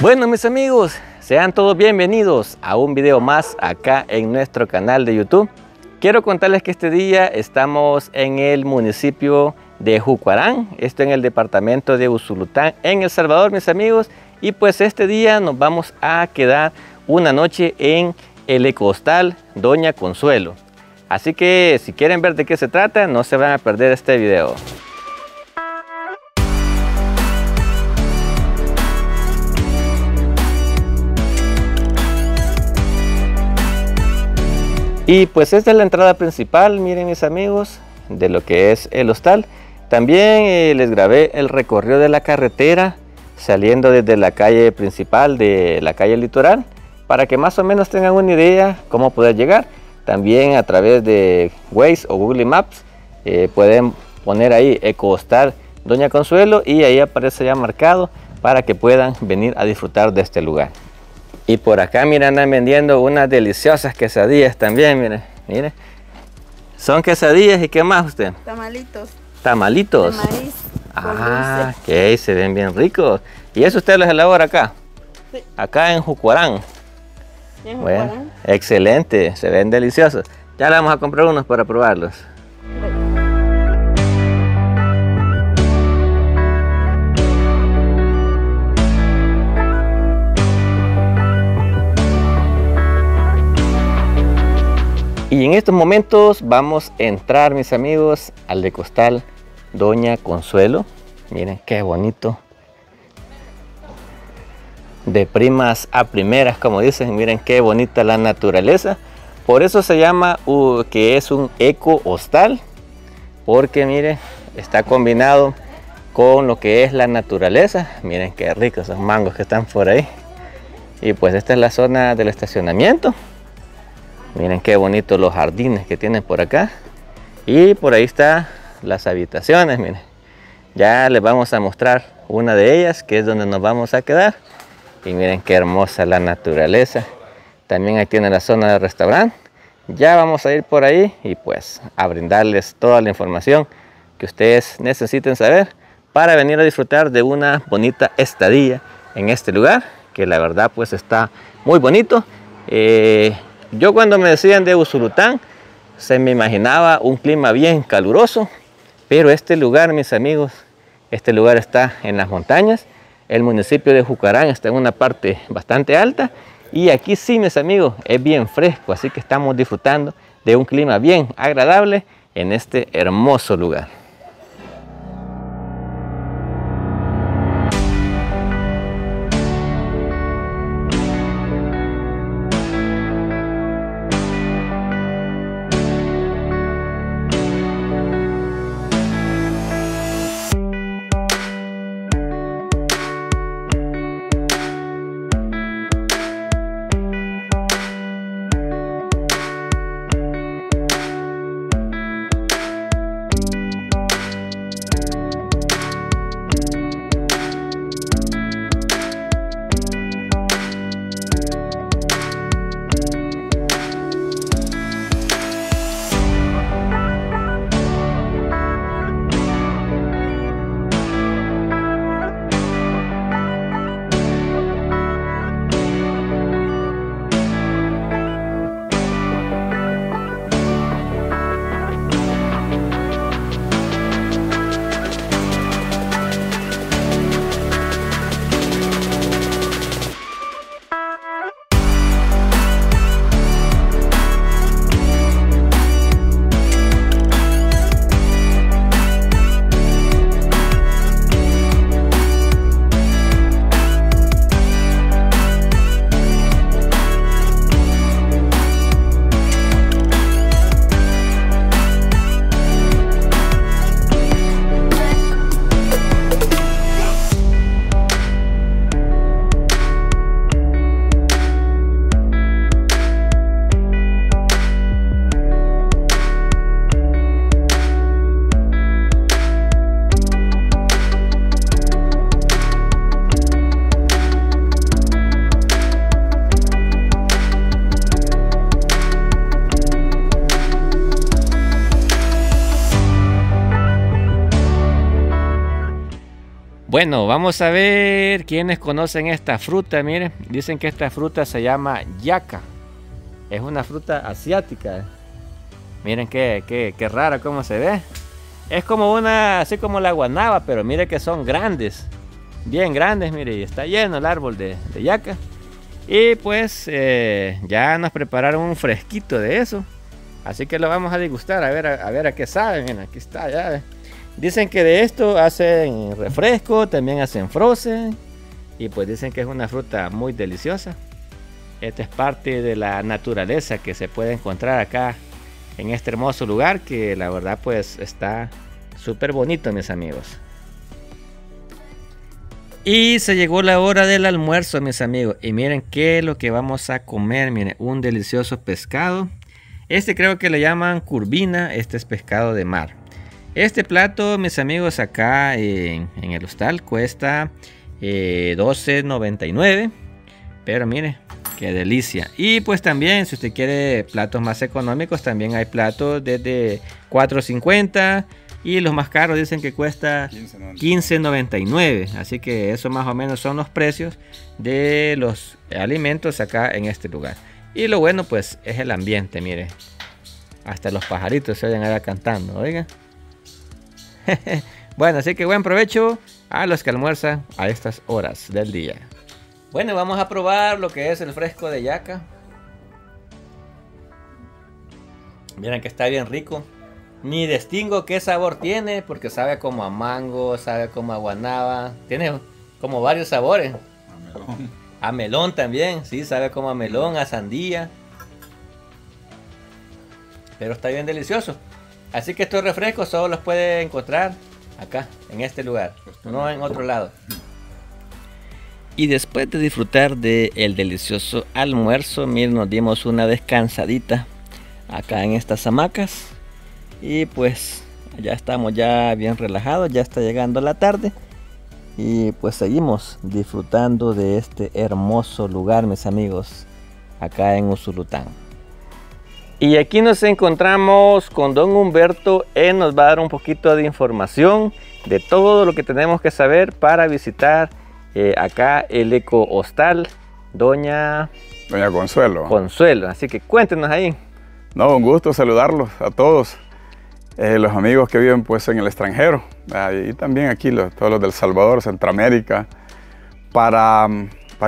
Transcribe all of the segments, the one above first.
Bueno, mis amigos, sean todos bienvenidos a un video más acá en nuestro canal de YouTube. Quiero contarles que este día estamos en el municipio de Jucuarán, esto en el departamento de Usulután, en El Salvador, mis amigos. Y pues este día nos vamos a quedar una noche en el ecostal Doña Consuelo. Así que si quieren ver de qué se trata, no se van a perder este video. Y pues esta es la entrada principal, miren mis amigos, de lo que es el hostal. También les grabé el recorrido de la carretera, saliendo desde la calle principal de la calle Litoral, para que más o menos tengan una idea cómo poder llegar. También a través de Waze o Google Maps pueden poner ahí Ecostar Doña Consuelo y ahí aparece ya marcado para que puedan venir a disfrutar de este lugar. Y por acá miren, andan vendiendo unas deliciosas quesadillas también, miren, miren. Son quesadillas y ¿qué más usted? Tamalitos. ¿Tamalitos? De maíz. Ah, que se ven bien ricos. ¿Y eso usted los elabora acá? Sí. Acá en Jucuarán. Bueno, excelente, se ven deliciosos. Ya le vamos a comprar unos para probarlos. Y en estos momentos vamos a entrar, mis amigos, al ecostal Doña Consuelo. Miren qué bonito. De primas a primeras, como dicen, miren qué bonita la naturaleza. Por eso se llama que es un eco hostal, porque miren, está combinado con lo que es la naturaleza. Miren qué ricos esos mangos que están por ahí. Y pues esta es la zona del estacionamiento. Miren qué bonitos los jardines que tienen por acá. Y por ahí están las habitaciones, miren. Ya les vamos a mostrar una de ellas, que es donde nos vamos a quedar. Y miren qué hermosa la naturaleza. También aquí en la zona del restaurante. Ya vamos a ir por ahí y pues a brindarles toda la información que ustedes necesiten saber para venir a disfrutar de una bonita estadía en este lugar, que la verdad pues está muy bonito. Yo cuando me decían de Usulután se me imaginaba un clima bien caluroso, pero este lugar, mis amigos, este lugar está en las montañas. El municipio de Jucuarán está en una parte bastante alta y aquí sí, mis amigos, es bien fresco, así que estamos disfrutando de un clima bien agradable en este hermoso lugar. Bueno, vamos a ver quiénes conocen esta fruta. Miren, dicen que esta fruta se llama yaca. Es una fruta asiática. Miren qué rara cómo se ve. Es como una, así como la guanaba, pero mire que son grandes. Bien grandes, mire, y está lleno el árbol de yaca. Y pues ya nos prepararon un fresquito de eso. Así que lo vamos a degustar, a ver a qué saben. Miren, aquí está, ya. Dicen que de esto hacen refresco, también hacen frozen. Y pues dicen que es una fruta muy deliciosa. Esta es parte de la naturaleza que se puede encontrar acá en este hermoso lugar, que la verdad pues está súper bonito, mis amigos. Y se llegó la hora del almuerzo, mis amigos. Y miren qué es lo que vamos a comer. Miren, un delicioso pescado. Este creo que le llaman curvina. Este es pescado de mar. Este plato, mis amigos, acá en el hostal cuesta $12.99. Pero miren, qué delicia. Y pues también, si usted quiere platos más económicos, también hay platos desde $4.50. Y los más caros dicen que cuesta $15.99. Así que eso más o menos son los precios de los alimentos acá en este lugar. Y lo bueno pues es el ambiente, mire. Hasta los pajaritos se oyen ahora cantando, oigan. Bueno, así que buen provecho a los que almuerzan a estas horas del día. Bueno, vamos a probar lo que es el fresco de yaca. Miren que está bien rico. Ni distingo qué sabor tiene, porque sabe como a mango, sabe como a guanaba. Tiene como varios sabores. A melón. A melón también, sí, sabe como a melón, a sandía. Pero está bien delicioso. Así que estos refrescos solo los puede encontrar acá, en este lugar, no en otro lado. Y después de disfrutar del delicioso almuerzo, miren, nos dimos una descansadita acá en estas hamacas. Y pues ya estamos ya bien relajados, ya está llegando la tarde. Y pues seguimos disfrutando de este hermoso lugar, mis amigos, acá en Usulután. Y aquí nos encontramos con don Humberto. Él nos va a dar un poquito de información de todo lo que tenemos que saber para visitar acá el Eco Hostal Doña Consuelo. Consuelo, así que cuéntenos ahí. No, un gusto saludarlos a todos. Los amigos que viven pues en el extranjero y también aquí todos los del Salvador, Centroamérica, para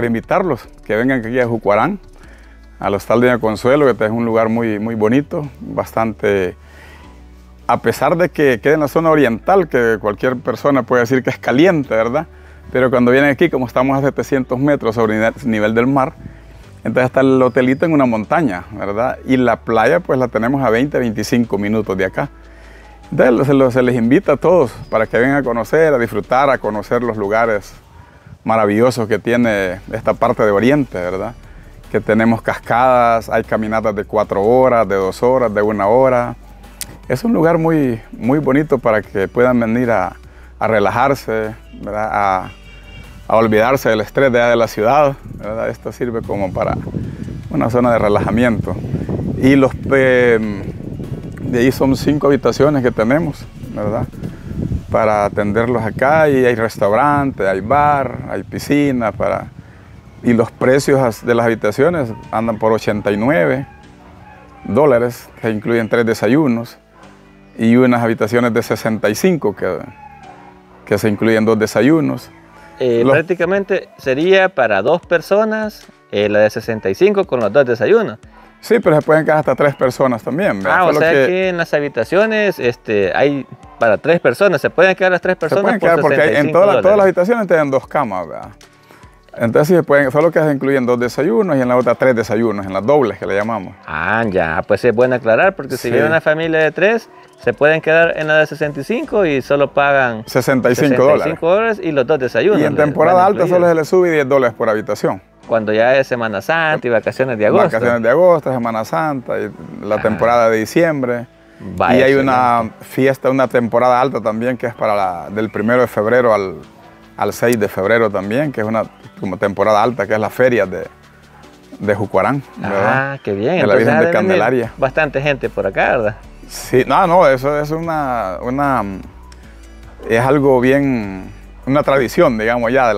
invitarlos que vengan aquí a Jucuarán, al Hostal Doña Consuelo, que es un lugar muy, muy bonito, bastante, a pesar de que queda en la zona oriental, que cualquier persona puede decir que es caliente, ¿verdad? Pero cuando vienen aquí, como estamos a 700 metros sobre el nivel del mar, entonces está el hotelito en una montaña, ¿verdad? Y la playa pues la tenemos a 20, 25 minutos de acá. Entonces se les invita a todos para que vengan a conocer, a disfrutar, a conocer los lugares maravillosos que tiene esta parte de Oriente, ¿verdad? Que tenemos cascadas, hay caminatas de 4 horas, de 2 horas, de 1 hora. Es un lugar muy, muy bonito para que puedan venir a relajarse, ¿verdad? A olvidarse del estrés de la ciudad, ¿verdad? Esto sirve como para una zona de relajamiento. Y los... de ahí son 5 habitaciones que tenemos, ¿verdad? Para atenderlos acá, y hay restaurante, hay bar, hay piscina, y los precios de las habitaciones andan por $89, que incluyen 3 desayunos, y unas habitaciones de 65 que se incluyen 2 desayunos. Prácticamente sería para 2 personas, la de 65 con los 2 desayunos. Sí, pero se pueden quedar hasta 3 personas también, ¿verdad? Ah, o sea que en las habitaciones hay para 3 personas. Se pueden quedar las 3 personas. Se pueden quedar porque en todas las habitaciones tienen 2 camas, ¿verdad? Entonces se pueden, solo que se incluyen 2 desayunos y en la otra 3 desayunos, en las dobles que le llamamos. Ah, ya, pues es bueno aclarar porque sí. Si viene una familia de 3, se pueden quedar en la de 65 y solo pagan $65 y los 2 desayunos. Y en temporada alta solo se les sube $10 por habitación. Cuando ya es Semana Santa y vacaciones de agosto. Vacaciones de agosto, Semana Santa, y la temporada de diciembre. Vaya, y hay una fiesta, una temporada alta también, que es para del 1 de febrero al 6 de febrero también, que es una como temporada alta, que es la feria de Jucuarán. Ah, qué bien. De la Virgen de Candelaria. Bastante gente por acá, ¿verdad? Sí, no, eso es es algo bien... una tradición, digamos, ya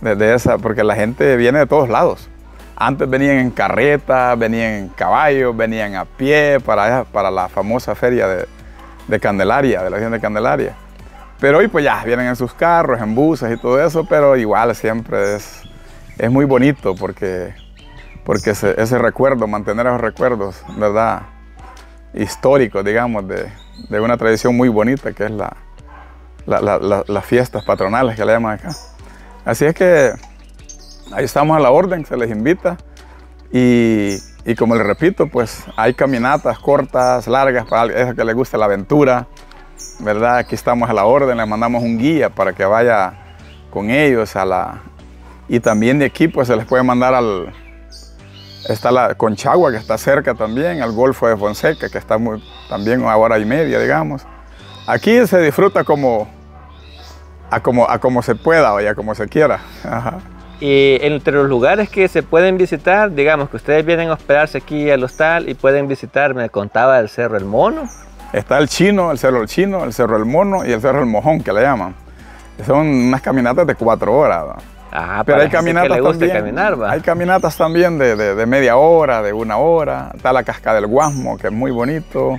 de esa, porque la gente viene de todos lados. Antes venían en carretas, venían en caballos, venían a pie para la famosa feria de Candelaria, de la Virgen de Candelaria. Pero hoy pues ya vienen en sus carros, en buses y todo eso, pero igual siempre es muy bonito porque ese recuerdo, mantener esos recuerdos, ¿verdad? Históricos, digamos, de una tradición muy bonita que es las fiestas patronales que le llaman acá. Así es que ahí estamos a la orden, se les invita y como les repito, pues hay caminatas cortas, largas, para esos que les gusta la aventura, ¿verdad? Aquí estamos a la orden, les mandamos un guía para que vaya con ellos a la... Y también de aquí pues se les puede mandar al... Está la Conchagua, que está cerca también, al Golfo de Fonseca, que está muy, también a hora y media, digamos. Aquí se disfruta como se pueda, o ya como se quiera. Ajá. Y entre los lugares que se pueden visitar, digamos que ustedes vienen a hospedarse aquí al hostal y pueden visitar, me contaba, el Cerro El Mono. Está el Chino, el Cerro El Chino, el Cerro El Mono y el Cerro El Mojón, que le llaman. Son unas caminatas de 4 horas. ¿No? Ajá, pero hay caminatas, que le gusta también, caminar, ¿va? Hay caminatas también de media hora, de 1 hora. Está la Cascada del Guasmo, que es muy bonito.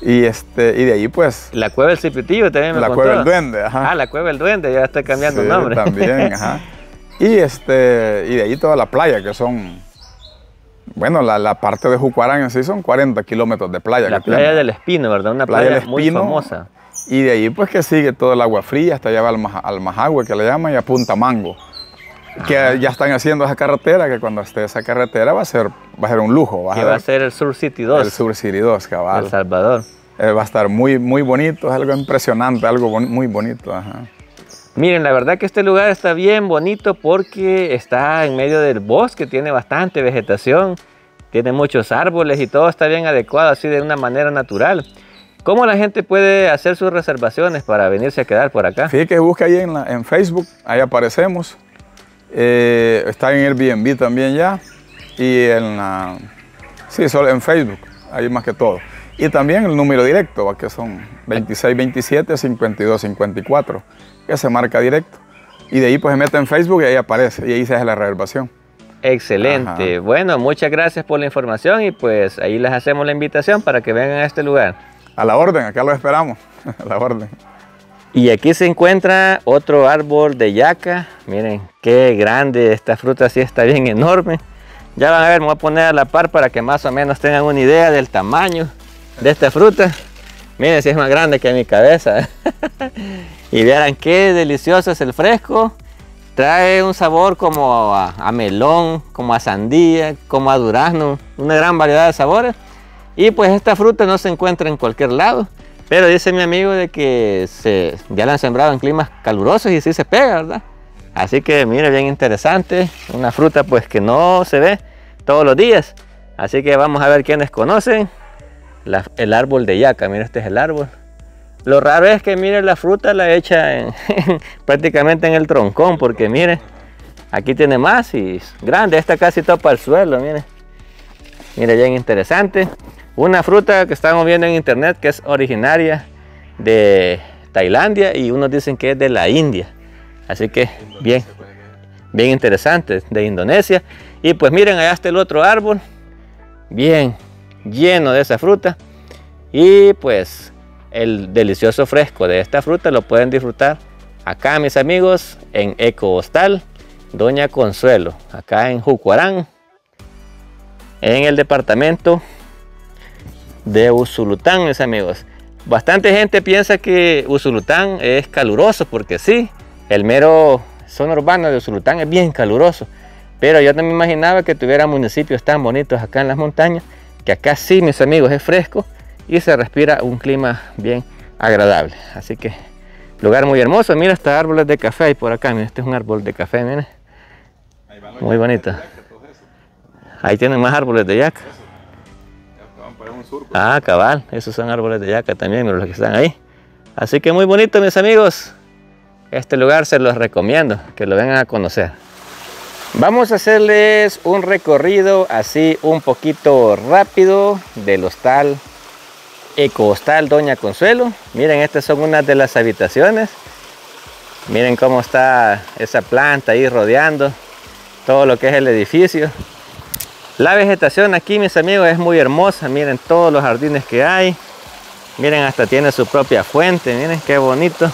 Y de ahí pues... La Cueva del Cipitillo también me contó. La Cueva del Duende, ajá. Ah, la Cueva del Duende, ya está cambiando el nombre. También, ajá. Y de ahí toda la playa, que son, bueno, la parte de Jucuarán en sí son 40 kilómetros de playa. La playa del Espino, ¿verdad? Una playa muy famosa. Y de ahí pues que sigue toda el agua fría, hasta allá va al Majagüe, que le llaman, y a Punta Mango. Que ya están haciendo esa carretera, que cuando esté esa carretera va a ser un lujo. Que va a ser el Sur City 2. El Sur City 2, cabal. El Salvador. Va a estar muy, muy bonito, es algo impresionante, algo muy bonito, ajá. Miren, la verdad que este lugar está bien bonito porque está en medio del bosque, tiene bastante vegetación, tiene muchos árboles y todo está bien adecuado, así de una manera natural. ¿Cómo la gente puede hacer sus reservaciones para venirse a quedar por acá? Fíjate que busque ahí en Facebook, ahí aparecemos. Está en Airbnb también ya y sí, solo en Facebook, ahí más que todo. Y también el número directo, que son 2627-5254, que se marca directo. Y de ahí pues se mete en Facebook y ahí aparece, y ahí se hace la reservación. Excelente. Ajá. Bueno, muchas gracias por la información y pues ahí les hacemos la invitación para que vengan a este lugar. A la orden, acá los esperamos, a la orden. Y aquí se encuentra otro árbol de yaca. Miren qué grande, esta fruta sí está bien enorme. Ya van a ver, me voy a poner a la par para que más o menos tengan una idea del tamaño de esta fruta. Miren, si es más grande que mi cabeza. Y vean qué delicioso es el fresco. Trae un sabor como a melón, como a sandía, como a durazno. Una gran variedad de sabores. Y pues esta fruta no se encuentra en cualquier lado. Pero dice mi amigo de que ya la han sembrado en climas calurosos y sí se pega, ¿verdad? Así que mire, bien interesante. Una fruta pues que no se ve todos los días. Así que vamos a ver quiénes conocen el árbol de yaca. Mira, este es el árbol. Lo raro es que mire, la fruta la echa prácticamente en el troncón, porque mire, aquí tiene más y es grande. Esta casi topa el suelo, mire. Mire, bien interesante. Una fruta que estamos viendo en internet que es originaria de Tailandia y unos dicen que es de la India. Así que bien interesante, de Indonesia. Y pues miren, allá está el otro árbol. Bien lleno de esa fruta y pues el delicioso fresco de esta fruta lo pueden disfrutar acá, mis amigos, en Eco Hostal Doña Consuelo, acá en Jucuarán, en el departamento de Usulután, mis amigos. Bastante gente piensa que Usulután es caluroso, porque sí, el mero zona urbana de Usulután es bien caluroso, pero yo no me imaginaba que tuviera municipios tan bonitos acá en las montañas, que acá sí, mis amigos, es fresco y se respira un clima bien agradable. Así que lugar muy hermoso. Mira, hasta árboles de café hay por acá. Mira, este es un árbol de café, miren, muy bonito. Ahí tienen más árboles de yaca. Ah, cabal, esos son árboles de yaca también, los que están ahí. Así que muy bonito, mis amigos. Este lugar se los recomiendo, que lo vengan a conocer. Vamos a hacerles un recorrido así un poquito rápido del hostal Eco Hostal Doña Consuelo. Miren, estas son unas de las habitaciones. Miren cómo está esa planta ahí rodeando todo lo que es el edificio. La vegetación aquí, mis amigos, es muy hermosa. Miren todos los jardines que hay. Miren, hasta tiene su propia fuente. Miren qué bonito.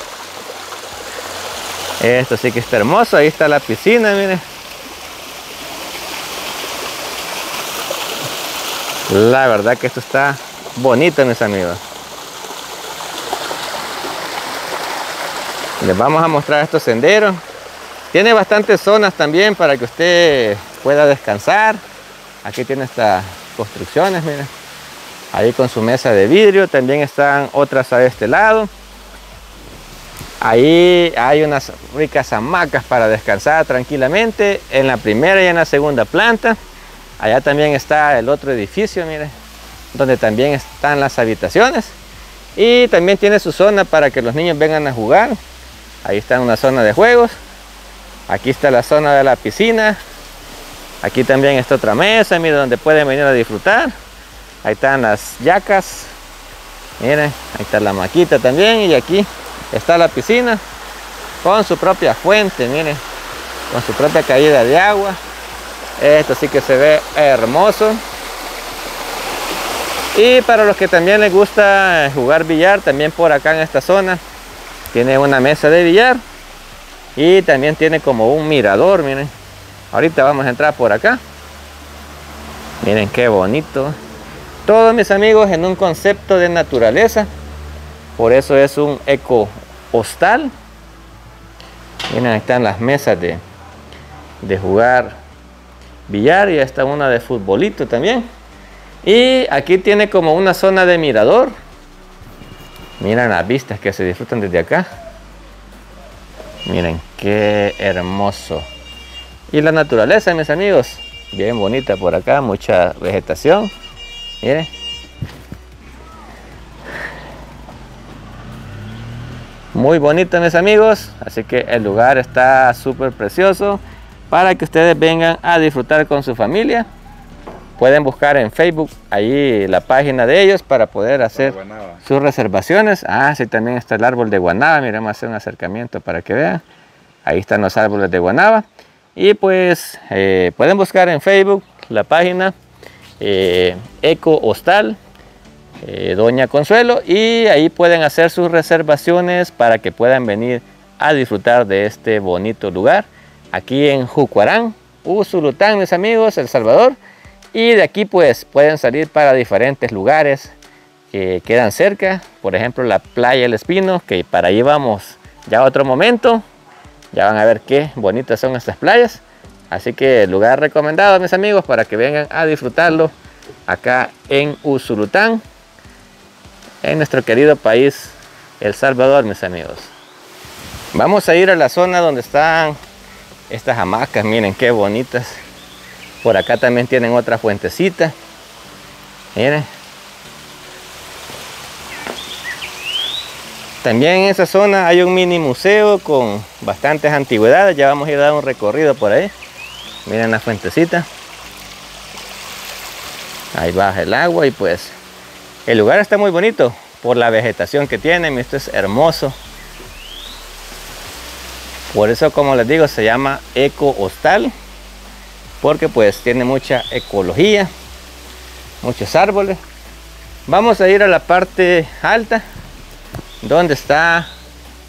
Esto sí que está hermoso. Ahí está la piscina, miren. La verdad que esto está bonito, mis amigos. Les vamos a mostrar estos senderos. Tiene bastantes zonas también para que usted pueda descansar. Aquí tiene estas construcciones, miren. Ahí con su mesa de vidrio. También están otras a este lado. Ahí hay unas ricas hamacas para descansar tranquilamente en la primera y en la segunda planta. Allá también está el otro edificio, miren, donde también están las habitaciones. Y también tiene su zona para que los niños vengan a jugar. Ahí está una zona de juegos. Aquí está la zona de la piscina. Aquí también está otra mesa, miren, donde pueden venir a disfrutar. Ahí están las yacas. Miren, ahí está la maquita también. Y aquí está la piscina con su propia fuente, miren, con su propia caída de agua. Esto sí que se ve hermoso. Y para los que también les gusta jugar billar, también por acá en esta zona tiene una mesa de billar. Y también tiene como un mirador, miren. Ahorita vamos a entrar por acá. Miren qué bonito. Todos, mis amigos, en un concepto de naturaleza. Por eso es un eco hostal. Miren, ahí están las mesas de jugar billar. Y está una de futbolito también. Y aquí tiene como una zona de mirador. Miren las vistas que se disfrutan desde acá. Miren qué hermoso. Y la naturaleza, mis amigos, bien bonita por acá, mucha vegetación. Miren. Muy bonito, mis amigos. Así que el lugar está súper precioso para que ustedes vengan a disfrutar con su familia. Pueden buscar en Facebook ahí la página de ellos para poder hacer sus reservaciones. Ah, sí, también está el árbol de guanaba. Miren, vamos a hacer un acercamiento para que vean. Ahí están los árboles de guanaba. Y pues pueden buscar en Facebook la página Eco Hostal Doña Consuelo, y ahí pueden hacer sus reservaciones para que puedan venir a disfrutar de este bonito lugar aquí en Jucuarán, Usulután, mis amigos, El Salvador. Y de aquí pues pueden salir para diferentes lugares que quedan cerca, por ejemplo la playa El Espino, que para ahí vamos ya otro momento. Ya van a ver qué bonitas son estas playas. Así que lugar recomendado, mis amigos, para que vengan a disfrutarlo acá en Usulután, en nuestro querido país El Salvador, mis amigos. Vamos a ir a la zona donde están estas hamacas. Miren qué bonitas. Por acá también tienen otra fuentecita. Miren. También en esa zona hay un mini museo con bastantes antigüedades. Ya vamos a ir a dar un recorrido por ahí. Miren la fuentecita. Ahí baja el agua y pues el lugar está muy bonito por la vegetación que tiene. Esto es hermoso. Por eso, como les digo, se llama Eco Hostal. Porque pues tiene mucha ecología. Muchos árboles. Vamos a ir a la parte alta, donde están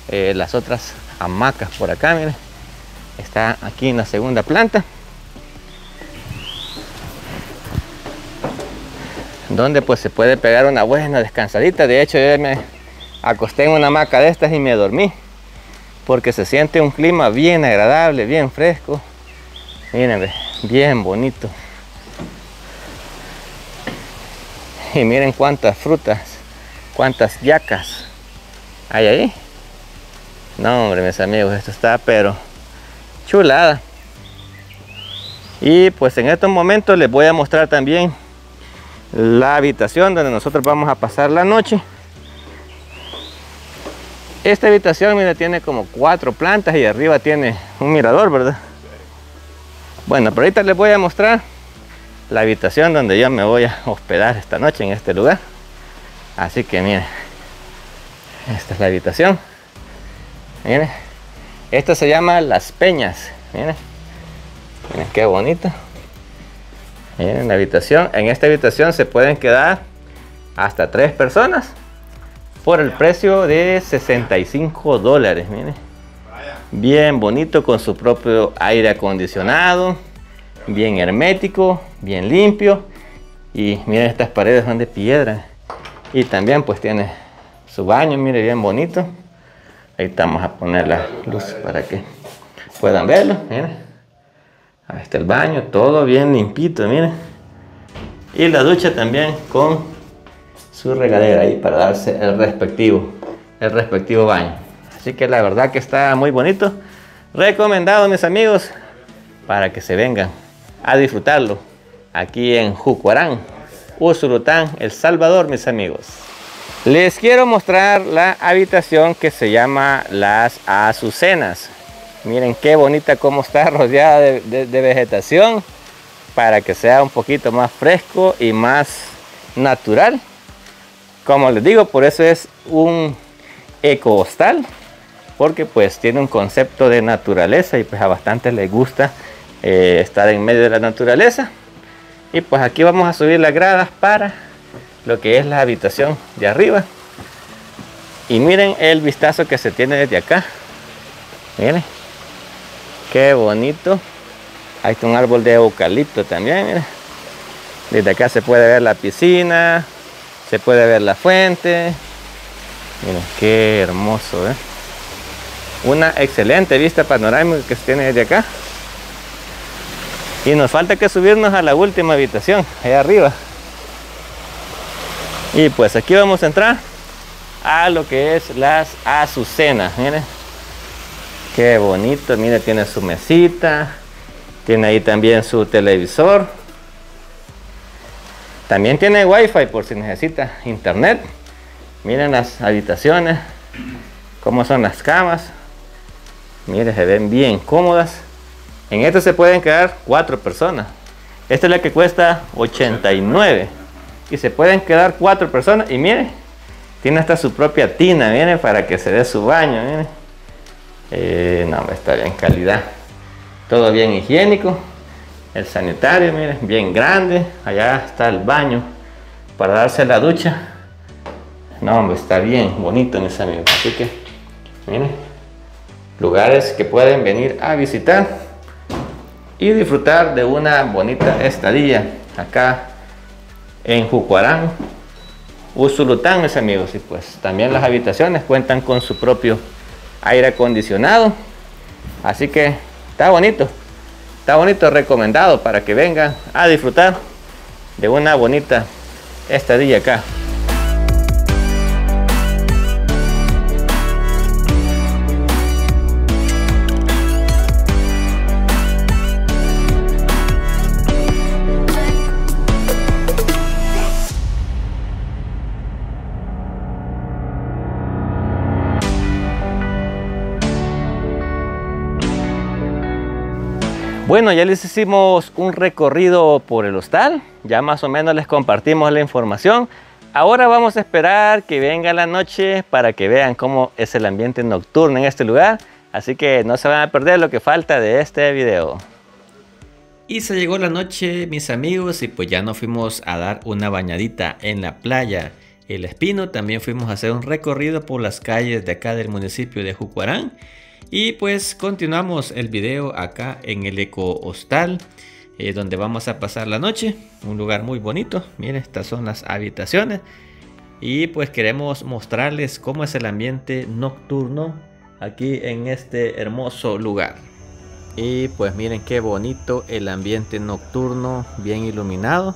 las otras hamacas por acá. Miren, está aquí en la segunda planta, donde pues se puede pegar una buena descansadita. De hecho, yo me acosté en una hamaca de estas y me dormí, porque se siente un clima bien agradable, bien fresco. Miren, bien bonito. Y miren cuántas frutas, cuántas yacas hay ahí. No, hombre, mis amigos, esto está pero chulada. Y pues en estos momentos les voy a mostrar también la habitación donde nosotros vamos a pasar la noche. Esta habitación, mira, tiene como 4 plantas y arriba tiene un mirador, ¿verdad? Bueno, pero ahorita les voy a mostrar la habitación donde yo me voy a hospedar esta noche en este lugar. Así que miren. Esta es la habitación. Miren, Esto se llama Las Peñas. Miren, miren qué bonito. Miren la habitación. En esta habitación se pueden quedar hasta 3 personas por el precio de $65. Miren, bien bonito, con su propio aire acondicionado, bien hermético, bien limpio. Y miren, estas paredes son de piedra. Y también pues tiene su baño, mire, bien bonito. Ahí estamos a poner la luz para que puedan verlo. Miren, ahí está el baño, todo bien limpito, miren. Y la ducha también con su regadera ahí para darse el respectivo baño. Así que la verdad que está muy bonito. Recomendado, mis amigos, para que se vengan a disfrutarlo aquí en Jucuarán, Usulután, El Salvador, mis amigos. Les quiero mostrar la habitación que se llama Las Azucenas. Miren qué bonita, como está rodeada de vegetación, para que sea un poquito más fresco y más natural. Como les digo, por eso es un eco-hostal, porque pues tiene un concepto de naturaleza y pues a bastantes les gusta estar en medio de la naturaleza. Y pues aquí vamos a subir las gradas para lo que es la habitación de arriba. Y miren el vistazo que se tiene desde acá. Miren, qué bonito. Ahí está un árbol de eucalipto también, miren. Desde acá se puede ver la piscina, se puede ver la fuente. Miren, qué hermoso, ¿eh? Una excelente vista panorámica que se tiene desde acá. Y nos falta que subirnos a la última habitación, allá arriba. Y pues aquí vamos a entrar a lo que es Las Azucenas. Miren, qué bonito. Miren, tiene su mesita, tiene ahí también su televisor. También tiene wifi por si necesita internet. Miren las habitaciones, cómo son las camas. Miren, se ven bien cómodas. En esta se pueden quedar 4 personas. Esta es la que cuesta $89. Y se pueden quedar 4 personas. Y miren, tiene hasta su propia tina, miren, para que se dé su baño, miren. No, está bien calidad. Todo bien higiénico. El sanitario, miren, bien grande. Allá está el baño para darse la ducha. No, hombre, está bien bonito, mis amigos. Así que, miren, lugares que pueden venir a visitar y disfrutar de una bonita estadía acá en Jucuarán, Usulután, mis amigos. Y pues también las habitaciones cuentan con su propio aire acondicionado, así que está bonito, está bonito. Recomendado para que vengan a disfrutar de una bonita estadía acá. Bueno, ya les hicimos un recorrido por el hostal, ya más o menos les compartimos la información. Ahora vamos a esperar que venga la noche para que vean cómo es el ambiente nocturno en este lugar. Así que no se van a perder lo que falta de este video. Y se llegó la noche, mis amigos, y pues ya nos fuimos a dar una bañadita en la playa El Espino. También fuimos a hacer un recorrido por las calles de acá del municipio de Jucuarán. Y pues continuamos el video acá en el Eco Hostal, donde vamos a pasar la noche. Un lugar muy bonito. Miren, estas son las habitaciones. Y pues queremos mostrarles cómo es el ambiente nocturno aquí en este hermoso lugar. Y pues miren qué bonito el ambiente nocturno, bien iluminado.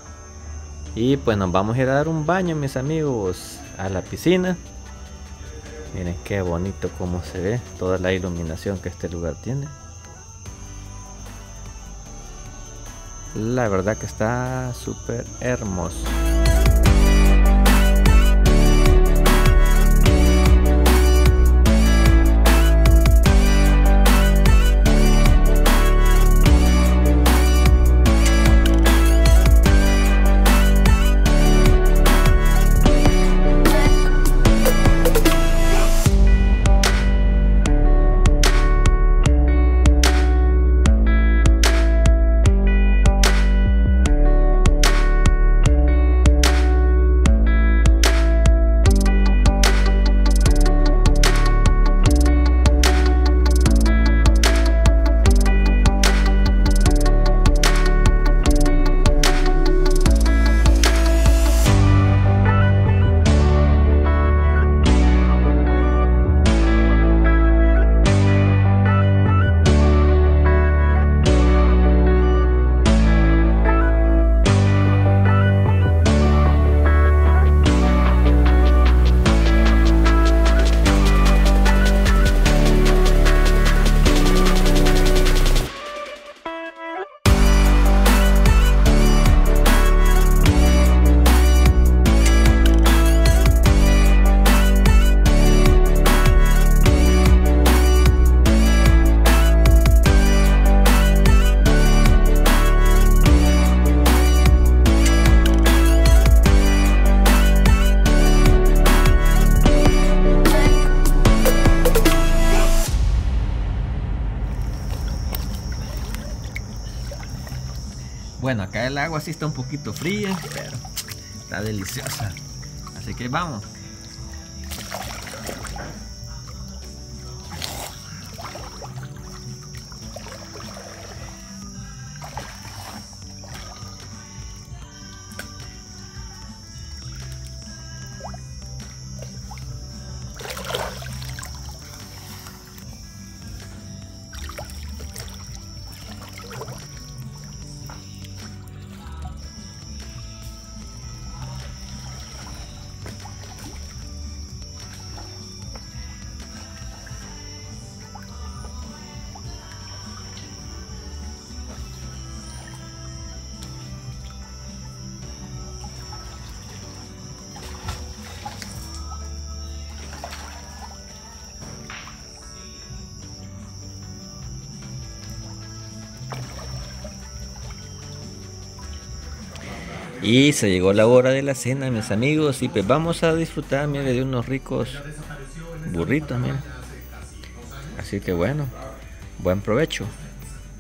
Y pues nos vamos a ir a dar un baño, mis amigos, a la piscina. Miren qué bonito cómo se ve toda la iluminación que este lugar tiene. La verdad que está súper hermoso. Bueno, acá el agua sí está un poquito fría, pero está deliciosa. Así que vamos. Y se llegó la hora de la cena, mis amigos, y pues vamos a disfrutar, mire, de unos ricos burritos, mire. Así que bueno, buen provecho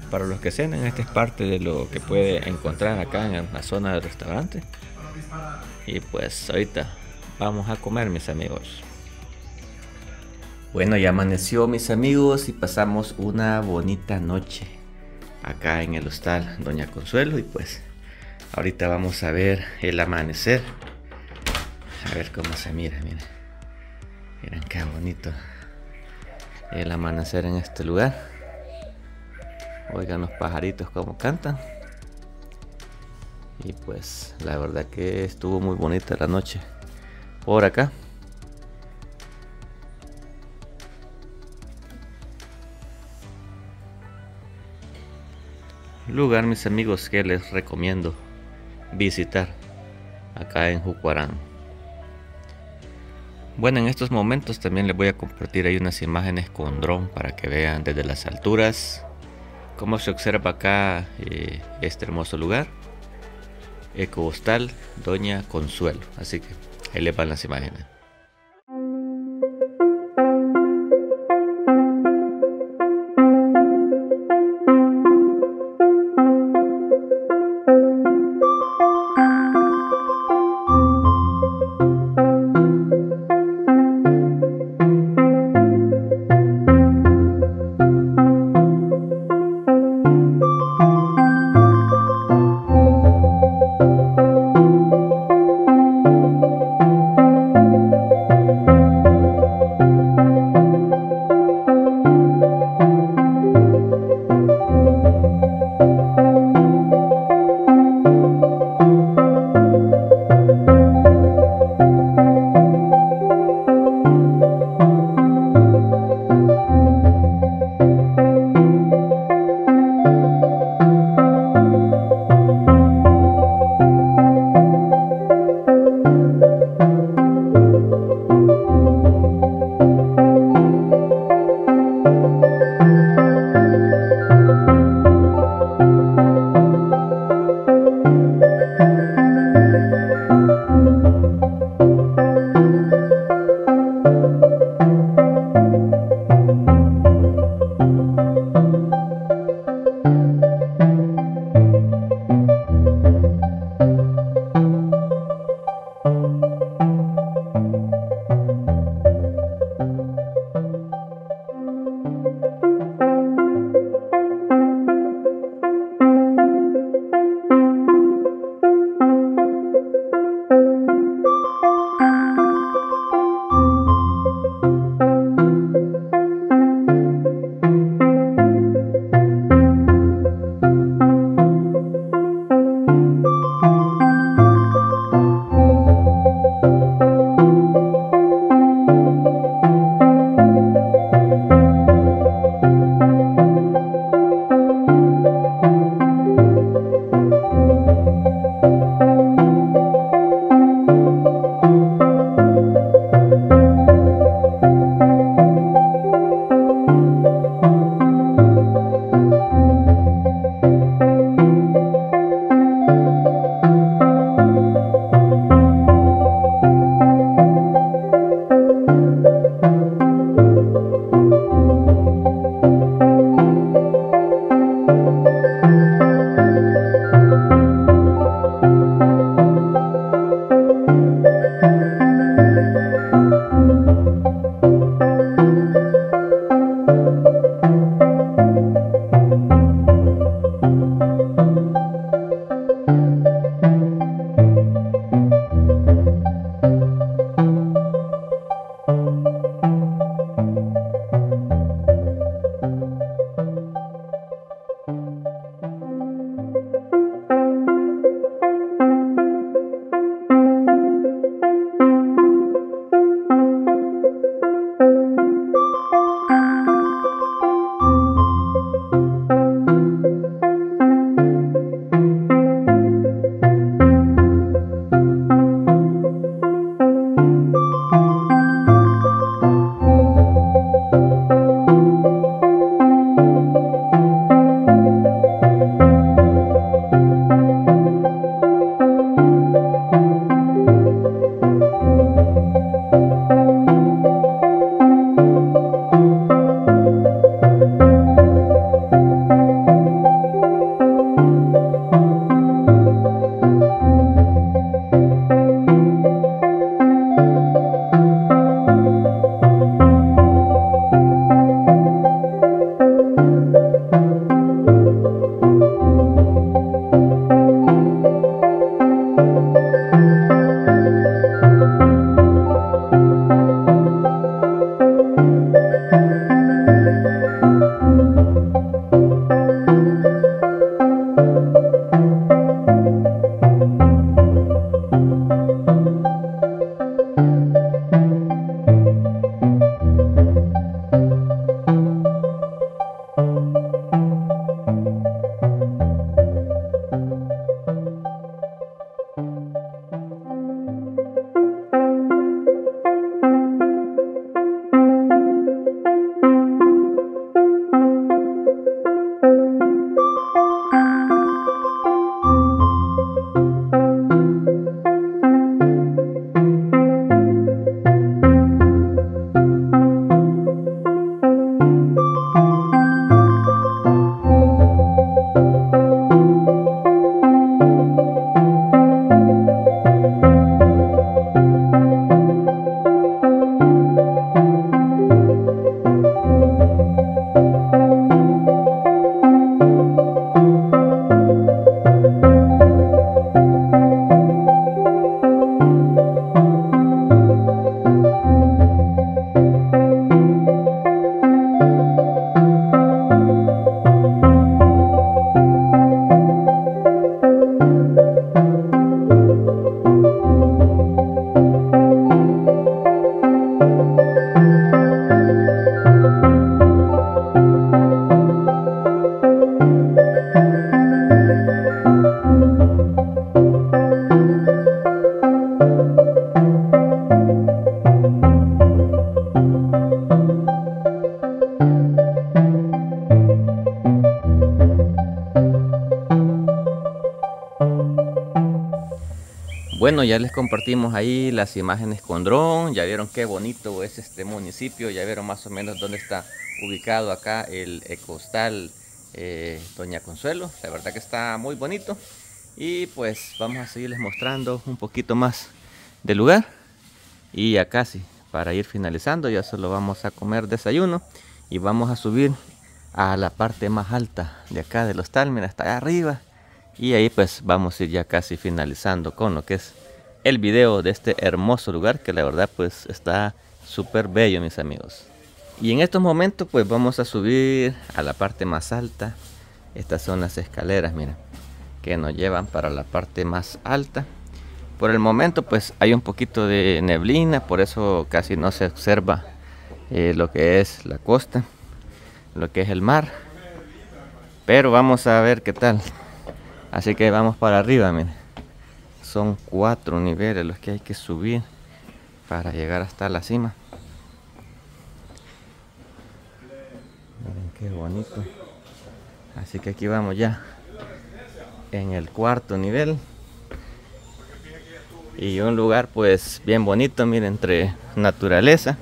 para los que cenan. Esta es parte de lo que puede encontrar acá en la zona del restaurante. Y pues ahorita vamos a comer, mis amigos. Bueno, ya amaneció, mis amigos, y pasamos una bonita noche acá en el hostal Doña Consuelo. Y pues ahorita vamos a ver el amanecer. A ver cómo se mira, miren. Miren qué bonito el amanecer en este lugar. Oigan los pajaritos cómo cantan. Y pues la verdad que estuvo muy bonita la noche por acá. Lugar, mis amigos, que les recomiendo visitar acá en Jucuarán. Bueno, en estos momentos también les voy a compartir ahí unas imágenes con dron para que vean desde las alturas cómo se observa acá este hermoso lugar, Ecohostal Doña Consuelo. Así que ahí les van las imágenes. Bueno, ya les compartimos ahí las imágenes con dron, ya vieron qué bonito es este municipio, ya vieron más o menos dónde está ubicado acá el Ecostal Doña Consuelo. La verdad que está muy bonito y pues vamos a seguirles mostrando un poquito más del lugar. Y ya casi para ir finalizando, ya solo vamos a comer desayuno y vamos a subir a la parte más alta de acá del hostal, mira, hasta allá arriba. Y ahí pues vamos a ir ya casi finalizando con lo que es el video de este hermoso lugar, que la verdad pues está súper bello, mis amigos. Y en estos momentos pues vamos a subir a la parte más alta. Estas son las escaleras, mira, que nos llevan para la parte más alta. Por el momento pues hay un poquito de neblina, por eso casi no se observa lo que es la costa, lo que es el mar. Pero vamos a ver qué tal. Así que vamos para arriba, miren. Son 4 niveles los que hay que subir para llegar hasta la cima. Miren qué bonito. Así que aquí vamos ya en el 4.º nivel. Y un lugar pues bien bonito, miren, entre naturaleza.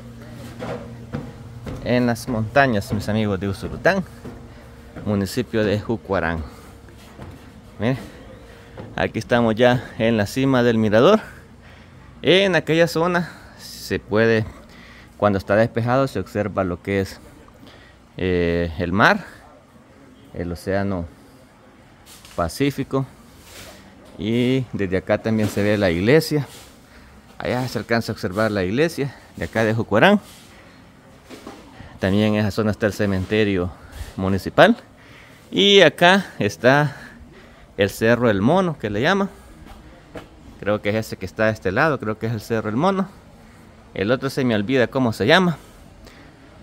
En las montañas, mis amigos, de Usulután, municipio de Jucuarán. Miren, aquí estamos ya en la cima del mirador. En aquella zona se puede, cuando está despejado, se observa lo que es el mar, el océano Pacífico. Y desde acá también se ve la iglesia. Allá se alcanza a observar la iglesia de acá de Jucuarán. También en esa zona está el cementerio municipal. Y acá está el Cerro El Mono, que le llama. Creo que es ese que está de este lado, creo que es el Cerro El Mono. El otro se me olvida cómo se llama,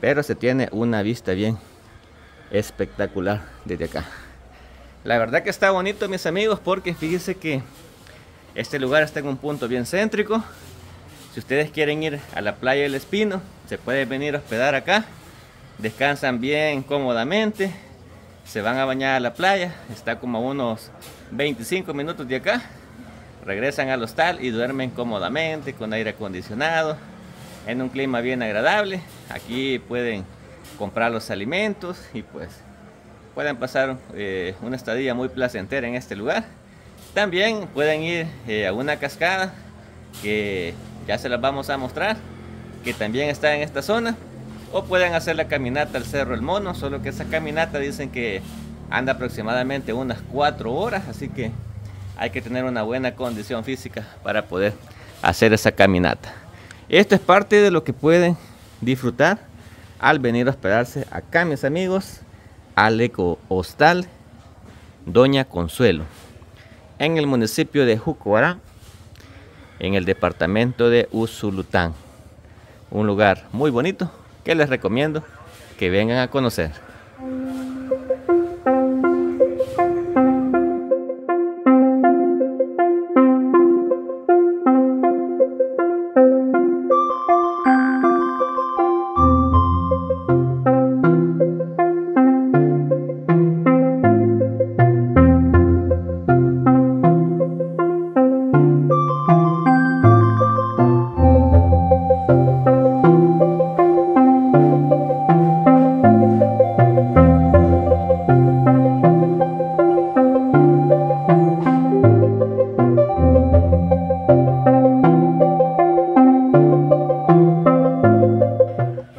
pero se tiene una vista bien espectacular desde acá. La verdad que está bonito, mis amigos, porque fíjense que este lugar está en un punto bien céntrico. Si ustedes quieren ir a la playa del Espino, se pueden venir a hospedar acá. Descansan bien cómodamente, se van a bañar a la playa, está como a unos 25 minutos de acá, regresan al hostal y duermen cómodamente con aire acondicionado, en un clima bien agradable. Aquí pueden comprar los alimentos y pues pueden pasar una estadía muy placentera en este lugar. También pueden ir a una cascada, que ya se las vamos a mostrar, que también está en esta zona. O pueden hacer la caminata al Cerro El Mono, solo que esa caminata dicen que anda aproximadamente unas 4 horas, así que hay que tener una buena condición física para poder hacer esa caminata. Esto es parte de lo que pueden disfrutar al venir a hospedarse acá, mis amigos, al Eco Hostal Doña Consuelo, en el municipio de Jucuarán, en el departamento de Usulután. Un lugar muy bonito que les recomiendo que vengan a conocer.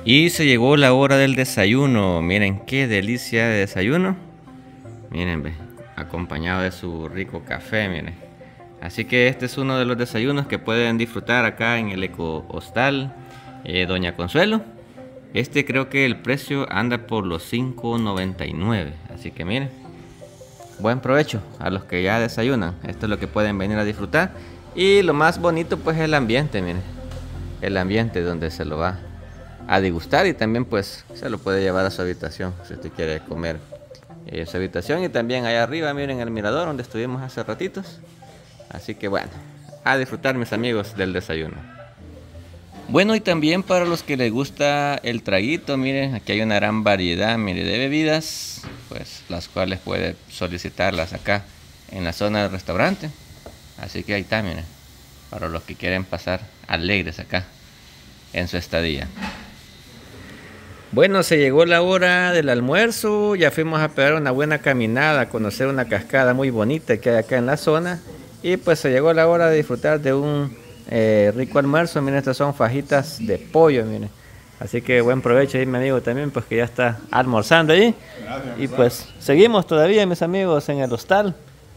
Y se llegó la hora del desayuno. Miren qué delicia de desayuno. Miren, ve, acompañado de su rico café, miren. Así que este es uno de los desayunos que pueden disfrutar acá en el Eco Hostal Doña Consuelo. Este creo que el precio anda por los $5.99. Así que miren, buen provecho a los que ya desayunan. Esto es lo que pueden venir a disfrutar. Y lo más bonito pues es el ambiente, miren. El ambiente donde se lo va a degustar, y también pues se lo puede llevar a su habitación si usted quiere comer en su habitación. Y también allá arriba miren el mirador donde estuvimos hace ratitos. Así que bueno, a disfrutar mis amigos del desayuno. Bueno, y también para los que les gusta el traguito, miren, aquí hay una gran variedad, miren, de bebidas, pues las cuales puede solicitarlas acá en la zona del restaurante. Así que ahí está, miren, para los que quieren pasar alegres acá en su estadía. Bueno, se llegó la hora del almuerzo, ya fuimos a pegar una buena caminada, a conocer una cascada muy bonita que hay acá en la zona. Y pues se llegó la hora de disfrutar de un rico almuerzo. Miren, estas son fajitas de pollo, miren. Así que buen provecho ahí mi amigo también, pues que ya está almorzando ahí. Gracias, y pues seguimos todavía mis amigos en el hostal.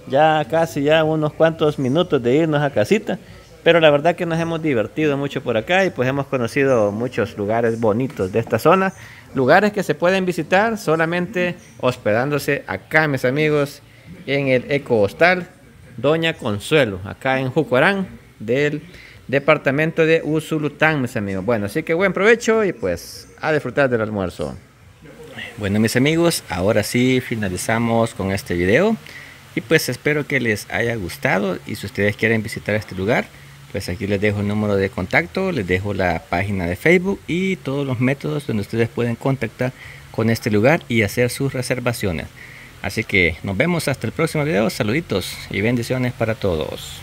Ya casi ya unos cuantos minutos de irnos a casita. Pero la verdad que nos hemos divertido mucho por acá y pues hemos conocido muchos lugares bonitos de esta zona. Lugares que se pueden visitar solamente hospedándose acá mis amigos en el Eco Hostal Doña Consuelo, acá en Jucorán, del departamento de Usulután, mis amigos. Bueno, así que buen provecho y pues a disfrutar del almuerzo. Bueno, mis amigos, ahora sí finalizamos con este video y pues espero que les haya gustado. Y si ustedes quieren visitar este lugar, pues aquí les dejo el número de contacto, les dejo la página de Facebook y todos los métodos donde ustedes pueden contactar con este lugar y hacer sus reservaciones. Así que nos vemos hasta el próximo video. Saluditos y bendiciones para todos.